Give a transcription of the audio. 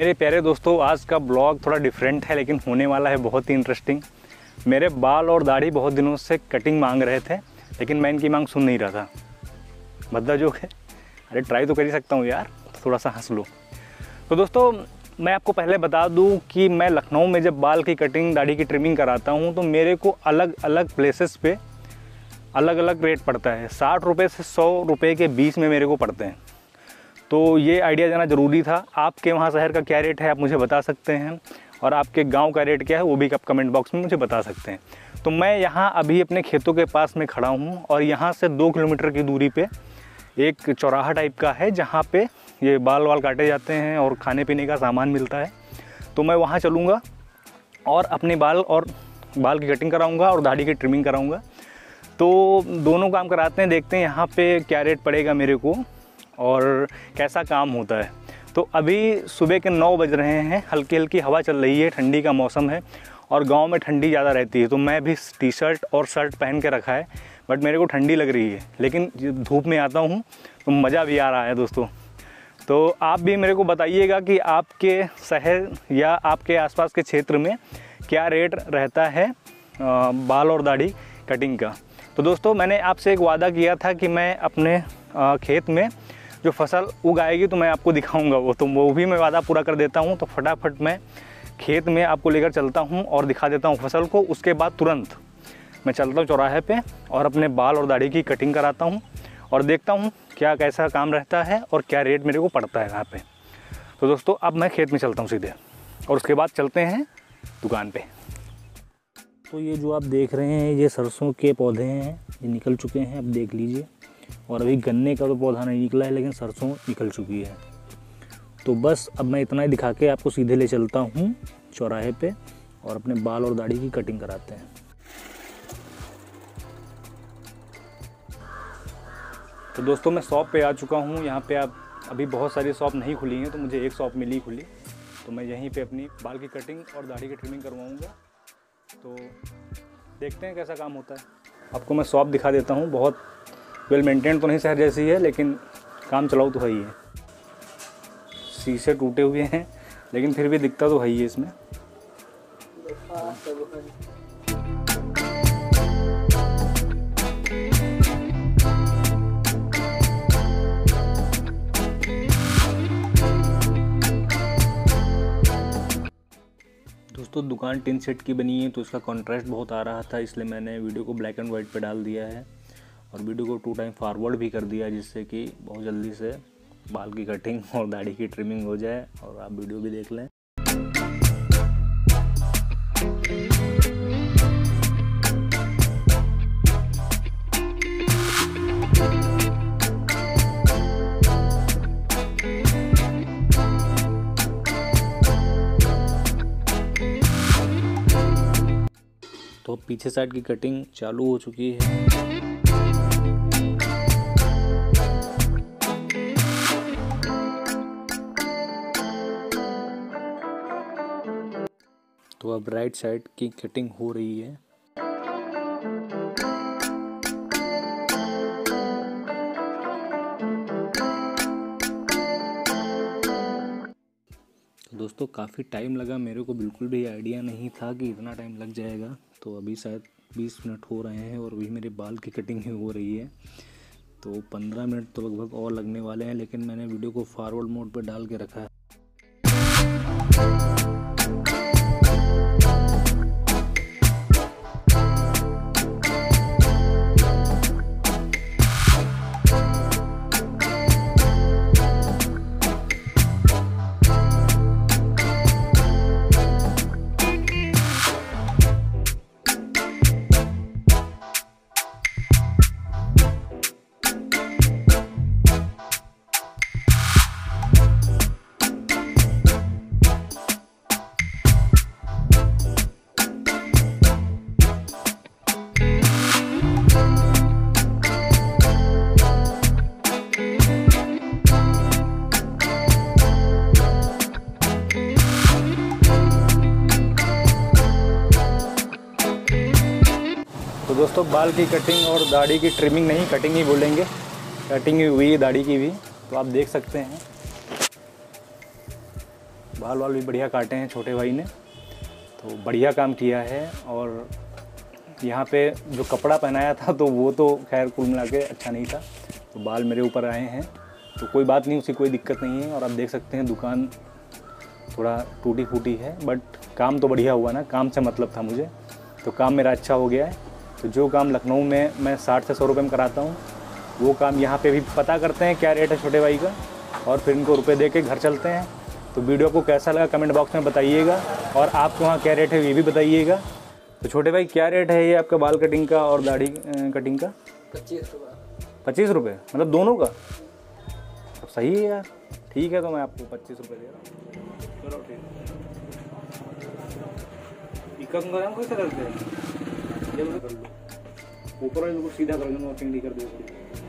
मेरे प्यारे दोस्तों, आज का ब्लॉग थोड़ा डिफरेंट है लेकिन होने वाला है बहुत ही इंटरेस्टिंग। मेरे बाल और दाढ़ी बहुत दिनों से कटिंग मांग रहे थे लेकिन मैं इनकी मांग सुन नहीं रहा था। बद्दा जोक है, अरे ट्राई तो कर ही सकता हूँ यार, थोड़ा सा हंस लो। तो दोस्तों मैं आपको पहले बता दूं कि मैं लखनऊ में जब बाल की कटिंग दाढ़ी की ट्रिमिंग कराता हूं तो मेरे को अलग अलग प्लेसेस पे अलग अलग रेट पड़ता है। 60 रुपये से 100 रुपये के बीच में मेरे को पड़ते हैं। तो ये आइडिया जाना ज़रूरी था। आपके वहाँ शहर का क्या रेट है आप मुझे बता सकते हैं, और आपके गाँव का रेट क्या है वो भी आप कमेंट बॉक्स में मुझे बता सकते हैं। तो मैं यहाँ अभी अपने खेतों के पास में खड़ा हूँ और यहाँ से 2 किलोमीटर की दूरी पर एक चौराहा टाइप का है जहाँ पे ये बाल वाल काटे जाते हैं और खाने पीने का सामान मिलता है। तो मैं वहाँ चलूँगा और अपने बाल की कटिंग कराऊँगा और दाढ़ी की ट्रिमिंग कराऊँगा। तो दोनों काम कराते हैं, देखते हैं यहाँ पे क्या रेट पड़ेगा मेरे को और कैसा काम होता है। तो अभी सुबह के 9 बज रहे हैं, हल्की हल्की हवा चल रही है, ठंडी का मौसम है और गाँव में ठंडी ज़्यादा रहती है। तो मैं भी टी-शर्ट और शर्ट पहन के रखा है बट मेरे को ठंडी लग रही है, लेकिन धूप में आता हूँ तो मज़ा भी आ रहा है दोस्तों। तो आप भी मेरे को बताइएगा कि आपके शहर या आपके आसपास के क्षेत्र में क्या रेट रहता है बाल और दाढ़ी कटिंग का। तो दोस्तों मैंने आपसे एक वादा किया था कि मैं अपने खेत में जो फसल उगाएगी तो मैं आपको दिखाऊंगा वो, तो वो भी मैं वादा पूरा कर देता हूँ। तो फटाफट मैं खेत में आपको लेकर चलता हूँ और दिखा देता हूँ फसल को। उसके बाद तुरंत मैं चलता हूँ चौराहे पे और अपने बाल और दाढ़ी की कटिंग कराता हूँ और देखता हूँ क्या कैसा काम रहता है और क्या रेट मेरे को पड़ता है यहाँ पे। तो दोस्तों अब मैं खेत में चलता हूँ सीधे और उसके बाद चलते हैं दुकान पे। तो ये जो आप देख रहे हैं ये सरसों के पौधे हैं, ये निकल चुके हैं, आप देख लीजिए। और अभी गन्ने का तो पौधा नहीं निकला है लेकिन सरसों निकल चुकी है। तो बस अब मैं इतना ही दिखा के आपको सीधे ले चलता हूँ चौराहे पर और अपने बाल और दाढ़ी की कटिंग कराते हैं। तो दोस्तों मैं शॉप पे आ चुका हूँ। यहाँ पे आप अभी बहुत सारी शॉप नहीं खुली हैं, तो मुझे एक शॉप मिली खुली, तो मैं यहीं पे अपनी बाल की कटिंग और दाढ़ी की ट्रिमिंग करवाऊँगा। तो देखते हैं कैसा काम होता है। आपको मैं शॉप दिखा देता हूँ। बहुत वेल मेंटेन तो नहीं शहर जैसी है लेकिन काम चलाऊ तो है ही है। शीशे टूटे हुए हैं लेकिन फिर भी दिखता तो है ही है इसमें। दोस्तों दुकान टिन सेट की बनी है तो इसका कॉन्ट्रास्ट बहुत आ रहा था, इसलिए मैंने वीडियो को ब्लैक एंड वाइट पे डाल दिया है और वीडियो को 2 टाइम फॉरवर्ड भी कर दिया है, जिससे कि बहुत जल्दी से बाल की कटिंग और दाढ़ी की ट्रिमिंग हो जाए और आप वीडियो भी देख लें। तो पीछे साइड की कटिंग चालू हो चुकी है। तो अब राइट साइड की कटिंग हो रही है। दोस्तों काफ़ी टाइम लगा, मेरे को बिल्कुल भी आइडिया नहीं था कि इतना टाइम लग जाएगा। तो अभी शायद 20 मिनट हो रहे हैं और अभी मेरे बाल की कटिंग हो रही है। तो 15 मिनट तो लगभग और लगने वाले हैं, लेकिन मैंने वीडियो को फॉरवर्ड मोड पर डाल के रखा है। तो दोस्तों बाल की कटिंग और दाढ़ी की ट्रिमिंग नहीं, कटिंग ही बोलेंगे, कटिंग हुई दाढ़ी की भी, तो आप देख सकते हैं बाल वाल भी बढ़िया काटे हैं छोटे भाई ने, तो बढ़िया काम किया है। और यहाँ पे जो कपड़ा पहनाया था तो वो तो खैर कुल मिला के अच्छा नहीं था, तो बाल मेरे ऊपर आए हैं, तो कोई बात नहीं, उसी कोई दिक्कत नहीं है। और आप देख सकते हैं दुकान थोड़ा टूटी फूटी है, बट काम तो बढ़िया हुआ ना, काम से मतलब था मुझे, तो काम मेरा अच्छा हो गया है। तो जो काम लखनऊ में मैं 60 से 100 रुपये में कराता हूँ, वो काम यहाँ पे भी पता करते हैं क्या रेट है छोटे भाई का, और फिर इनको रुपए दे के घर चलते हैं। तो वीडियो को कैसा लगा कमेंट बॉक्स में बताइएगा, और आपके वहाँ क्या रेट है ये भी बताइएगा। तो छोटे भाई क्या रेट है ये आपका बाल कटिंग का और दाढ़ी कटिंग का? 25 रुपये, मतलब दोनों का? अब सही है यार, ठीक है, तो मैं आपको 25 रुपये दे रहा हूँ। चलो ठीक है, ऊपर सीधा कर दूँगा, चिंगड़ी कर दूँगा।